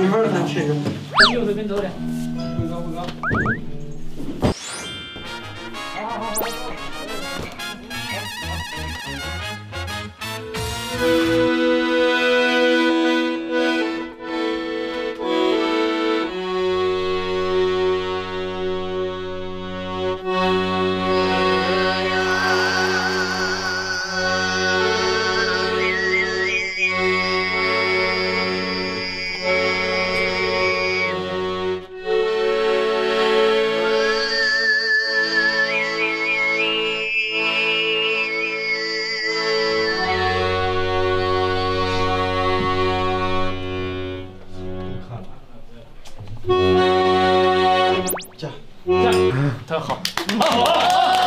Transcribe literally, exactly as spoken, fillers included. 没法再吃一个。右手跟左点，不高不高。好好好好好。 加加，他好，好。